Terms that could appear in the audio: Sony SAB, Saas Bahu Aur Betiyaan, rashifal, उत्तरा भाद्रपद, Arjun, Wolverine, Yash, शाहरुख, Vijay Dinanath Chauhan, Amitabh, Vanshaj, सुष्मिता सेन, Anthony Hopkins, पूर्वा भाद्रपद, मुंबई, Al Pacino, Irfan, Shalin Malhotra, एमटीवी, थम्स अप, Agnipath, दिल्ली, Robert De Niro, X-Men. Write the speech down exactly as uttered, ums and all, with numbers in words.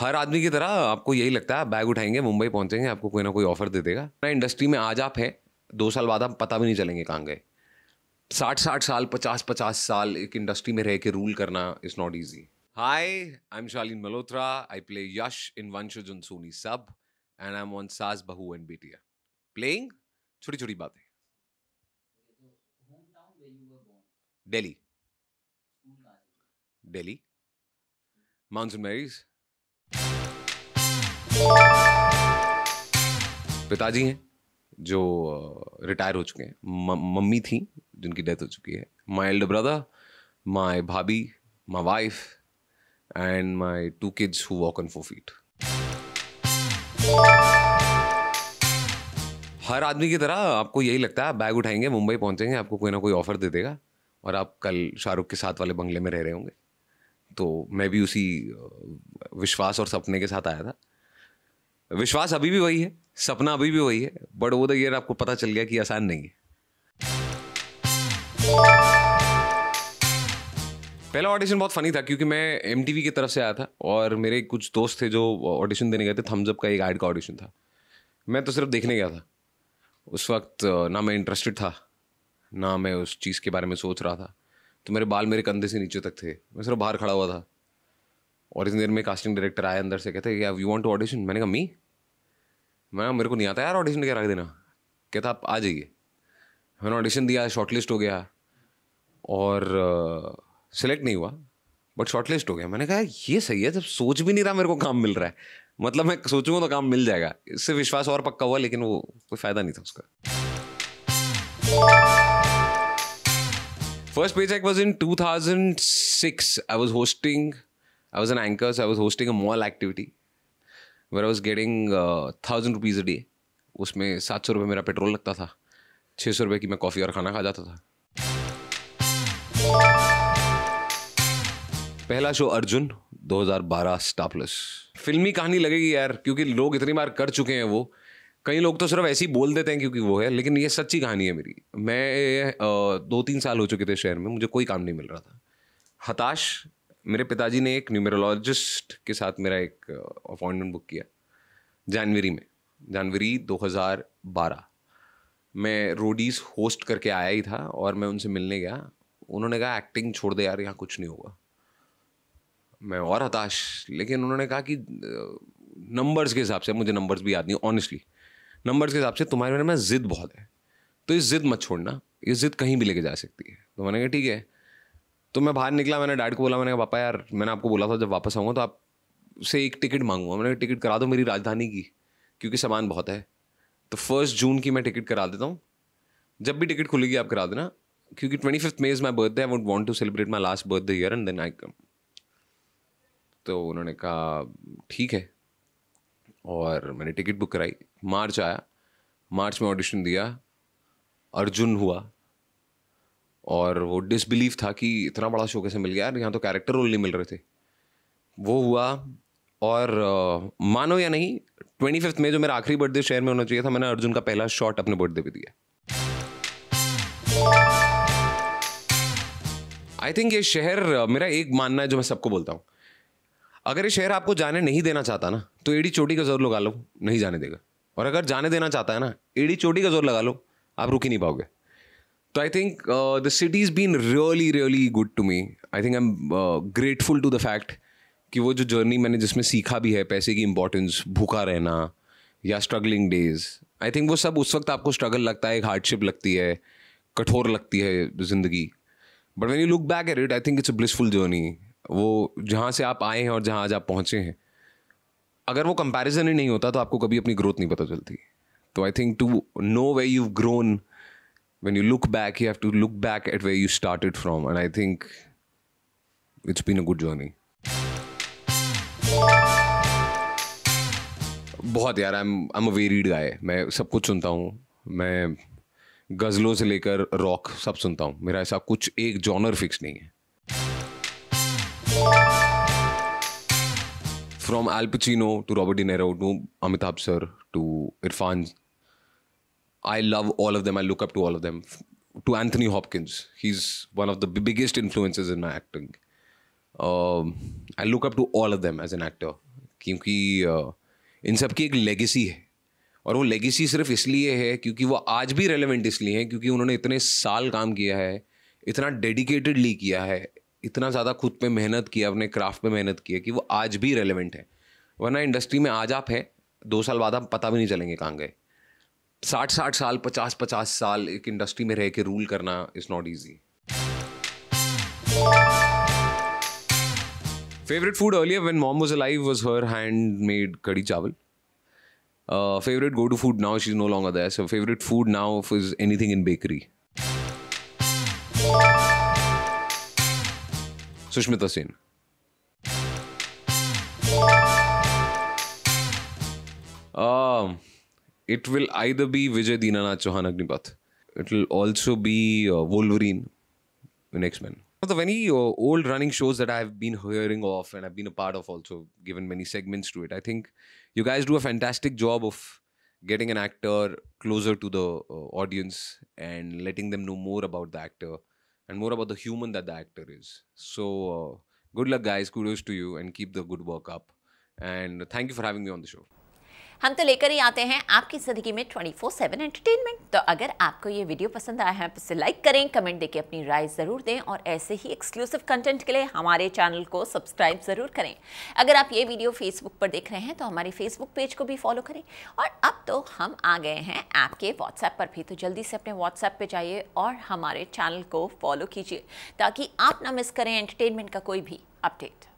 हर आदमी की तरह आपको यही लगता है बैग उठाएंगे मुंबई पहुंचेंगे आपको कोई ना कोई ऑफर दे देगा। इंडस्ट्री में आज आप हैं, दो साल बाद आप पता भी नहीं चलेंगे कहाँ गए। साठ साठ साल पचास पचास साल एक इंडस्ट्री में रह के रूल करना is not easy. Hi, I am Shalin Malhotra, I play Yash in Vanshaj on Soni सब एंड आई एम ऑन सास बहू एंड बेटिया प्लेइंग छोटी छोटी बातें। दिल्ली, दिल्ली, monsoon Mary's. पिताजी हैं जो रिटायर हो चुके हैं, मम्मी थी जिनकी डेथ हो चुकी है, my elder brother, my bhabhi, my wife and my two kids who walk on four feet. हर आदमी की तरह आपको यही लगता है बैग उठाएंगे मुंबई पहुंचेंगे आपको कोई ना कोई ऑफर दे देगा और आप कल शाहरुख के साथ वाले बंगले में रह रहे होंगे। तो मैं भी उसी विश्वास और सपने के साथ आया था। विश्वास अभी भी वही है, सपना अभी भी वही है, बट वो द ईयर आपको पता चल गया कि आसान नहीं है। पहला ऑडिशन बहुत फनी था क्योंकि मैं एमटीवी की तरफ से आया था और मेरे कुछ दोस्त थे जो ऑडिशन देने गए थे। थम्स अप का एक ऐड का ऑडिशन था, मैं तो सिर्फ देखने गया था। उस वक्त ना मैं इंटरेस्टेड था ना मैं उस चीज़ के बारे में सोच रहा था, तो मेरे बाल मेरे कंधे से नीचे तक थे, मैं सिर्फ बाहर खड़ा हुआ था। और इस दिन में कास्टिंग डायरेक्टर आया अंदर से, कहते यार यू वांट टू ऑडिशन। मैंने कहा मी मैं मेरे को नहीं आता यार ऑडिशन क्या रख देना। कहता आप आ जाइए। मैंने ऑडिशन दिया, शॉर्टलिस्ट हो गया और सिलेक्ट uh, नहीं हुआ बट शॉर्टलिस्ट हो गया। मैंने कहा ये सही है, जब सोच भी नहीं रहा मेरे को काम मिल रहा है, मतलब मैं सोचूंगा तो काम मिल जाएगा। इससे विश्वास और पक्का हुआ, लेकिन वो कोई फ़ायदा नहीं था उसका। First paycheck was in two thousand six. I was hosting, I was an anchor, so I was hosting a mall activity where I was getting uh, thousand rupees a day. उसमें सात सौ रुपये मेरा पेट्रोल लगता था, छः सौ रुपये की मैं कॉफ़ी और खाना खा जाता था। पहला शो अर्जुन दो हज़ार बारह स्टार प्लस। फिल्मी कहानी लगेगी यार क्योंकि लोग इतनी बार कर चुके हैं वो, कई लोग तो सिर्फ ऐसे ही बोल देते हैं क्योंकि वो है, लेकिन ये सच्ची कहानी है मेरी। मैं आ, दो तीन साल हो चुके थे शहर में, मुझे कोई काम नहीं मिल रहा था, हताश। मेरे पिताजी ने एक न्यूमरोलॉजिस्ट के साथ मेरा एक अपॉइंटमेंट बुक किया जनवरी में, जनवरी दो हज़ार बारह। मैं रोडीज़ होस्ट करके आया ही था और मैं उनसे मिलने गया। उन्होंने कहा एक्टिंग छोड़ दे यार, यहाँ कुछ नहीं होगा। मैं और हताश, लेकिन उन्होंने कहा कि नंबर्स के हिसाब से, मुझे नंबर्स भी याद नहीं ऑनेस्टली, नंबर्स के हिसाब से तुम्हारे मेरे में ज़िद बहुत है, तो इस ज़िद मत छोड़ना, ये ज़िद कहीं भी लेके जा सकती है। तो मैंने कहा ठीक है। तो मैं बाहर निकला, मैंने डैड को बोला, मैंने कहा पापा यार मैंने आपको बोला था जब वापस आऊँगा तो आपसे एक टिकट मांगूंगा, मैंने कहा टिकट करा दो मेरी राजधानी की क्योंकि सामान बहुत है। तो फर्स्ट जून की मैं टिकट करा देता हूँ, जब भी टिकट खुलेगी आप करा देना क्योंकि twenty fifth May is my birthday, I would want to celebrate my last birthday year and then I come. तो उन्होंने कहा ठीक है और मैंने टिकट बुक कराई। मार्च आया, मार्च में ऑडिशन दिया, अर्जुन हुआ और वो डिसबिलीफ था कि इतना बड़ा शो कैसे मिल गया यार, यहाँ तो कैरेक्टर रोल नहीं मिल रहे थे। वो हुआ और मानो या नहीं ट्वेंटी फिफ्थ में जो मेरा आखिरी बर्थडे शहर में होना चाहिए था, मैंने अर्जुन का पहला शॉट अपने बर्थडे पे दिया। आई थिंक ये शहर, मेरा एक मानना है जो मैं सबको बोलता हूँ, अगर ये शहर आपको जाने नहीं देना चाहता ना तो एड़ी चोटी का जोर लगा लो, नहीं जाने देगा। और अगर जाने देना चाहता है ना, एड़ी चोटी का जोर लगा लो, आप रुक ही नहीं पाओगे। तो I think the city is been really really good to me. I think I am grateful to the fact कि वो जो जर्नी मैंने जिसमें सीखा भी है पैसे की इंपॉर्टेंस, भूखा रहना या स्ट्रगलिंग डेज, आई थिंक वो सब, उस वक्त आपको स्ट्रगल लगता है, एक हार्डशिप लगती है, कठोर लगती है जिंदगी, but when you look back at it I think it's a blissful journey. वो जहाँ से आप आए हैं और जहाँ आज आप पहुँचे हैं, अगर वो कंपैरिजन ही नहीं होता तो आपको कभी अपनी ग्रोथ नहीं पता चलती। तो I think to know where you grown when you look back, you have to look back at where you started from and I think it's been a good journey. बहुत यार, I am I am a varied guy, मैं सब कुछ सुनता हूँ, मैं गज़लों से लेकर रॉक सब सुनता हूँ, मेरा ऐसा कुछ एक जॉनर फिक्स नहीं है। From Al Pacino to Robert De Niro to Amitabh sir to Irfan, I love all of them. I look up to all of them. To Anthony Hopkins, he's one of the biggest influences in my acting. Um, I look up to all of them as an actor. क्योंकि इन सब की एक legacy है, और वो legacy सिर्फ इसलिए है क्योंकि वो आज भी रेलेवेंट इसलिए है क्योंकि उन्होंने इतने साल काम किया है, इतना डेडिकेटेडली किया है, इतना ज़्यादा खुद पे मेहनत किया, अपने क्राफ्ट पे मेहनत किया कि वो आज भी रेलेवेंट है। वरना इंडस्ट्री में आज आप हैं, दो साल बाद आप पता भी नहीं चलेंगे कहाँ गए। साठ साठ साल, पचास पचास साल एक इंडस्ट्री में रह के रूल करना is not easy. Favourite food earlier when mom was alive was her handmade kadhi chawal. Favourite go to food now, she is no longer there, so favourite food now is anything in bakery. सुष्मिता सेन। Uh, it will either be Vijay Dinanath Chauhan Agnipath. It will also be uh, Wolverine in X-Men. Of the many uh, old running shows that I have been hearing of and I've been a part of, also given many segments to it, I think you guys do a fantastic job of getting an actor closer to the uh, audience and letting them know more about the actor and more about the human that the actor is. So, uh, good luck guys, kudos to you and keep the good work up. And thank you for having me on the show. हम तो लेकर ही आते हैं आपकी ज़िंदगी में twenty four seven entertainment. तो अगर आपको ये वीडियो पसंद आया है तो इसे लाइक करें, कमेंट देके अपनी राय ज़रूर दें और ऐसे ही एक्सक्लूसिव कंटेंट के लिए हमारे चैनल को सब्सक्राइब ज़रूर करें। अगर आप ये वीडियो फेसबुक पर देख रहे हैं तो हमारे फेसबुक पेज को भी फॉलो करें। और अब तो हम आ गए हैं आपके व्हाट्सएप पर भी, तो जल्दी से अपने व्हाट्सएप पर जाइए और हमारे चैनल को फॉलो कीजिए ताकि आप ना मिस करें एंटरटेनमेंट का कोई भी अपडेट।